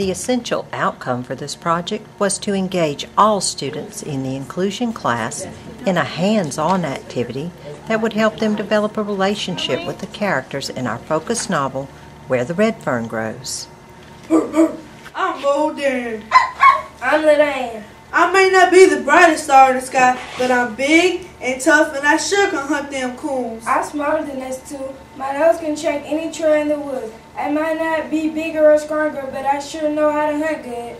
The essential outcome for this project was to engage all students in the inclusion class in a hands-on activity that would help them develop a relationship with the characters in our focus novel, Where the Red Fern Grows. I'm old Darren. I'm Lynn. I may not be the brightest star in the sky, but I'm big and tough and I sure can hunt them coons. I'm smarter than us two. My nose can track any trail in the woods. I might not be bigger or stronger, but I sure know how to hunt good.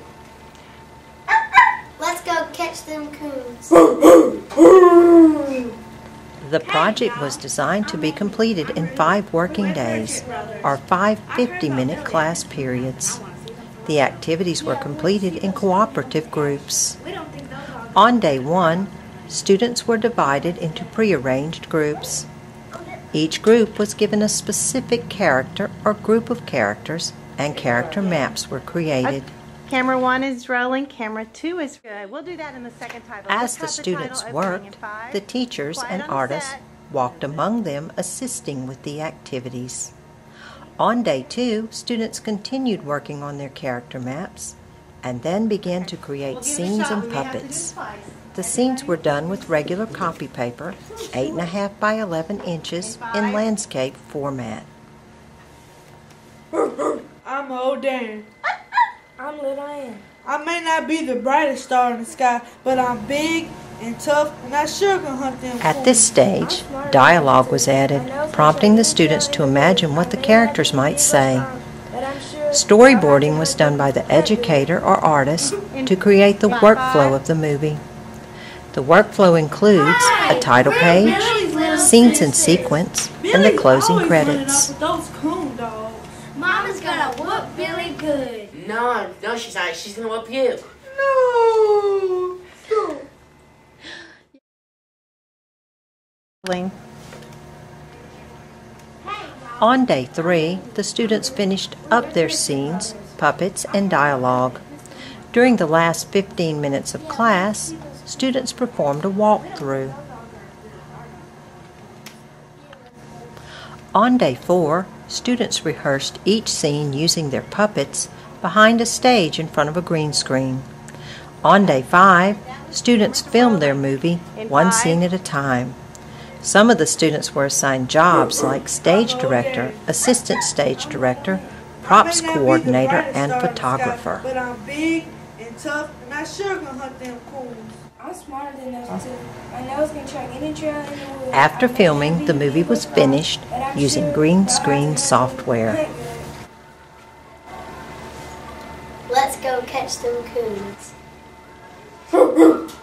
Let's go catch them coons. The project was designed to be completed in 5 working days, or 5 50-minute class periods. The activities were completed in cooperative groups. On day 1, students were divided into prearranged groups. Each group was given a specific character or group of characters, and character maps were created. Camera 1 is rolling, camera 2 is good. We'll do that in the second title. As the students worked, the teachers and artists walked among them, assisting with the activities. On day 2, students continued working on their character maps and then began to create scenes and puppets. The scenes were done with regular copy paper, 8.5 by 11 inches in landscape format. I'm old Dan. I'm little Ann. I may not be the brightest star in the sky, but I'm big and tough and I sure can hunt them. At this stage, dialogue was added, prompting the students to imagine what the characters might say. Storyboarding was done by the educator or artist to create the workflow of the movie. The workflow includes a title page, scenes in sequence, and the closing credits. Mama's gonna whoop Billy good. No, she's not. She's gonna whoop you. No. On day 3, the students finished up their scenes, puppets, and dialogue. During the last 15 minutes of class, students performed a walkthrough. On day 4, students rehearsed each scene using their puppets behind a stage in front of a green screen. On day 5, students filmed their movie one scene at a time. Some of the students were assigned jobs like stage director, assistant stage director, props coordinator, and photographer. But I'm big and tough, and I sure can hunt them coons. I'm smarter than those two. My nose can track any trail in the woods. After filming, the movie was finished using green screen software. Let's go catch them coons.